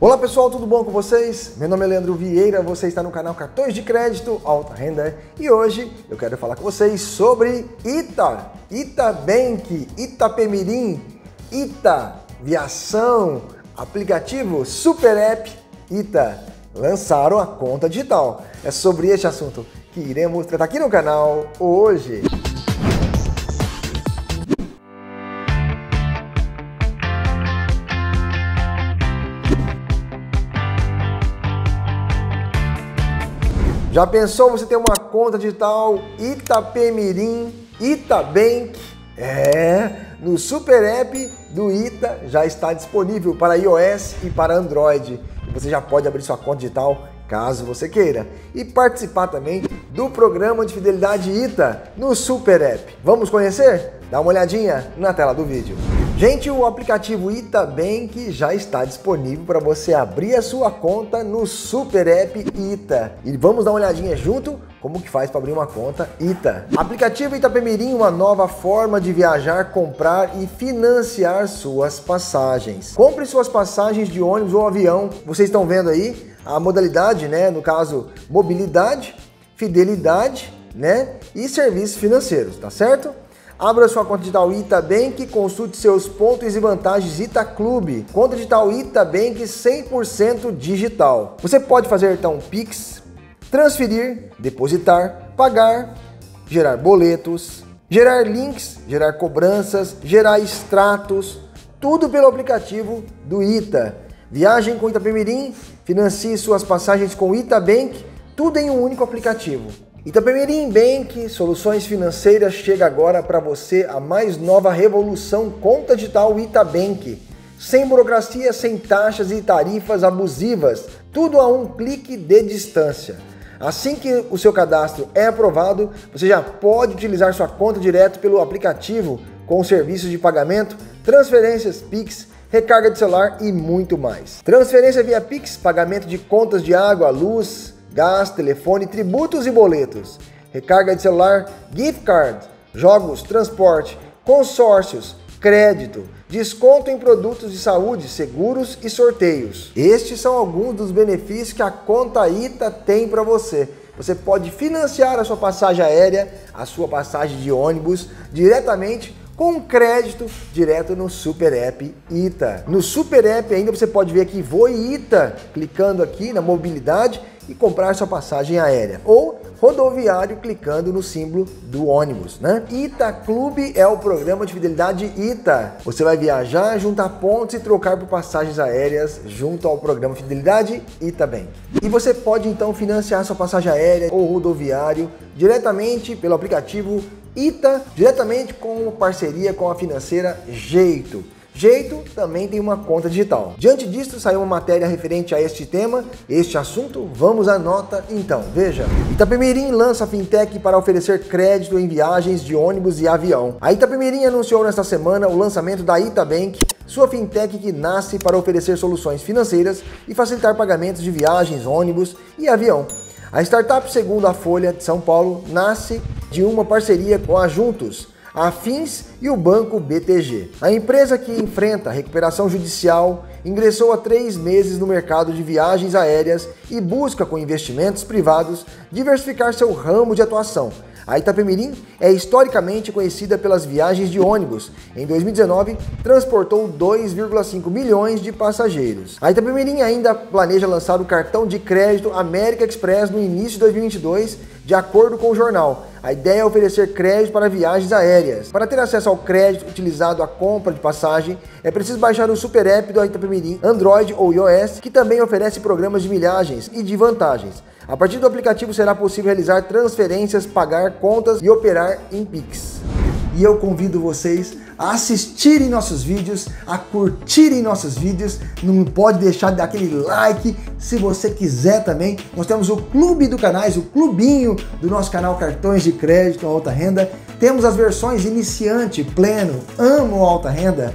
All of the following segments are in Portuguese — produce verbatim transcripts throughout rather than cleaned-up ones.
Olá pessoal, tudo bom com vocês? Meu nome é Leandro Vieira, você está no canal Cartões de Crédito Alta Renda e hoje eu quero falar com vocês sobre Ita, ItaBank, Itapemirim, Ita, Viação, aplicativo Super App, Ita, lançaram a conta digital. É sobre este assunto que iremos tratar aqui no canal hoje. Já pensou você ter uma conta digital Itapemirim, ItaBank? É, no Super App do Ita já está disponível para iOS e para Android. E você já pode abrir sua conta digital caso você queira. E participar também do programa de fidelidade Ita no Super App. Vamos conhecer? Dá uma olhadinha na tela do vídeo. Gente, o aplicativo ItaBank já está disponível para você abrir a sua conta no Super App Ita. E vamos dar uma olhadinha junto como que faz para abrir uma conta Ita. Aplicativo Itapemirim, uma nova forma de viajar, comprar e financiar suas passagens. Compre suas passagens de ônibus ou avião. Vocês estão vendo aí a modalidade, né? No caso, mobilidade, fidelidade, né? E serviços financeiros, tá certo? Abra sua conta digital ItaBank e consulte seus pontos e vantagens Ita Clube. Conta digital ItaBank cem por cento digital. Você pode fazer então Pix, transferir, depositar, pagar, gerar boletos, gerar links, gerar cobranças, gerar extratos, tudo pelo aplicativo do Ita. Viagem com Itapemirim, financie suas passagens com ItaBank, tudo em um único aplicativo. Itapemirim Bank, soluções financeiras, chega agora para você a mais nova revolução conta digital ItaBank. Sem burocracia, sem taxas e tarifas abusivas, tudo a um clique de distância. Assim que o seu cadastro é aprovado, você já pode utilizar sua conta direto pelo aplicativo, com serviços de pagamento, transferências, Pix, recarga de celular e muito mais. Transferência via Pix, pagamento de contas de água, luz, gás, telefone, tributos e boletos, recarga de celular, gift card, jogos, transporte, consórcios, crédito, desconto em produtos de saúde, seguros e sorteios. Estes são alguns dos benefícios que a conta Ita tem para você. Você pode financiar a sua passagem aérea, a sua passagem de ônibus, diretamente com crédito direto no Super App Ita. No Super App ainda você pode ver aqui, Voe Ita, clicando aqui na mobilidade, e comprar sua passagem aérea ou rodoviário clicando no símbolo do ônibus, né? Ita Clube é o programa de fidelidade Ita. Você vai viajar, juntar pontos e trocar por passagens aéreas junto ao programa Fidelidade ItaBank. E você pode então financiar sua passagem aérea ou rodoviário diretamente pelo aplicativo Ita, diretamente com parceria com a Financeira Jeito. Jeito também tem uma conta digital. Diante disso, saiu uma matéria referente a este tema, este assunto. Vamos à nota então, veja. Itapemirim lança fintech para oferecer crédito em viagens de ônibus e avião. A Itapemirim anunciou nesta semana o lançamento da ItaBank, sua fintech que nasce para oferecer soluções financeiras e facilitar pagamentos de viagens, ônibus e avião. A startup, segundo a Folha de São Paulo, nasce de uma parceria com a Juntos, a Fins e o Banco B T G. A empresa, que enfrenta recuperação judicial, ingressou há três meses no mercado de viagens aéreas e busca, com investimentos privados, diversificar seu ramo de atuação. A Itapemirim é historicamente conhecida pelas viagens de ônibus. Em dois mil e dezenove, transportou dois vírgula cinco milhões de passageiros. A Itapemirim ainda planeja lançar o cartão de crédito American Express no início de dois mil e vinte e dois, de acordo com o jornal. A ideia é oferecer crédito para viagens aéreas. Para ter acesso ao crédito utilizado à compra de passagem, é preciso baixar o Super App do Itapemirim, Android ou iOS, que também oferece programas de milhagens e de vantagens. A partir do aplicativo será possível realizar transferências, pagar contas e operar em Pix. E eu convido vocês a assistirem nossos vídeos, a curtirem nossos vídeos, não pode deixar de dar aquele like se você quiser também. Nós temos o clube do canais, o clubinho do nosso canal Cartões de Crédito Alta Renda. Temos as versões iniciante, pleno, amo alta renda,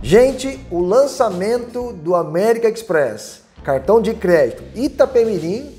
Gente, o lançamento do American Express, cartão de crédito Itapemirim,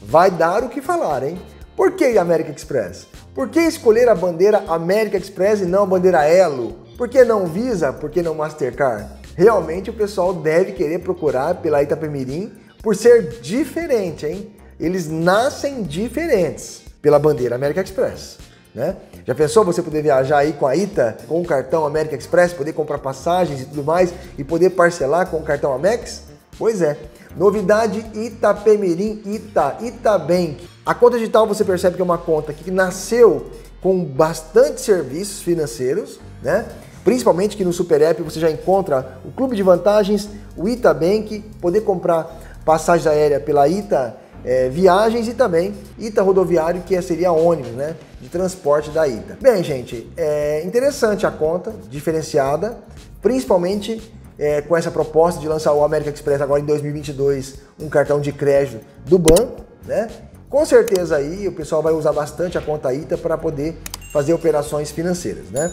vai dar o que falar, hein? Por que American Express? Por que escolher a bandeira American Express e não a bandeira Elo? Por que não Visa? Por que não Mastercard? Realmente o pessoal deve querer procurar pela Itapemirim por ser diferente, hein? Eles nascem diferentes pela bandeira American Express, né? Já pensou você poder viajar aí com a Ita, com o cartão American Express, poder comprar passagens e tudo mais e poder parcelar com o cartão Amex? Pois é. Novidade Itapemirim Ita, ItaBank. A conta digital você percebe que é uma conta que nasceu com bastante serviços financeiros, né? Principalmente que no Super App você já encontra o Clube de Vantagens, o ItaBank, poder comprar passagem aérea pela Ita é, Viagens e também Ita Rodoviário, que seria ônibus, né? De transporte da Ita. Bem, gente, é interessante a conta, diferenciada, principalmente... É, com essa proposta de lançar o American Express agora em dois mil e vinte e dois, um cartão de crédito do banco, né? Com certeza aí o pessoal vai usar bastante a conta Ita para poder fazer operações financeiras, né?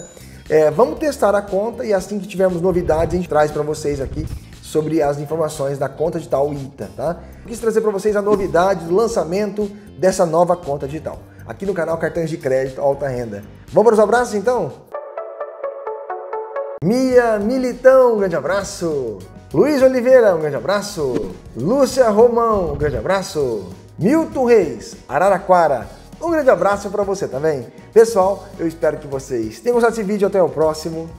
É, vamos testar a conta e assim que tivermos novidades a gente traz para vocês aqui sobre as informações da conta digital Ita, tá? Eu quis trazer para vocês a novidade do lançamento dessa nova conta digital, aqui no canal Cartões de Crédito Alta Renda. Vamos para os abraços então? Mia Militão, um grande abraço. Luiz Oliveira, um grande abraço. Lúcia Romão, um grande abraço. Milton Reis, Araraquara, um grande abraço para você também. Pessoal, eu espero que vocês tenham gostado desse vídeo. Até o próximo.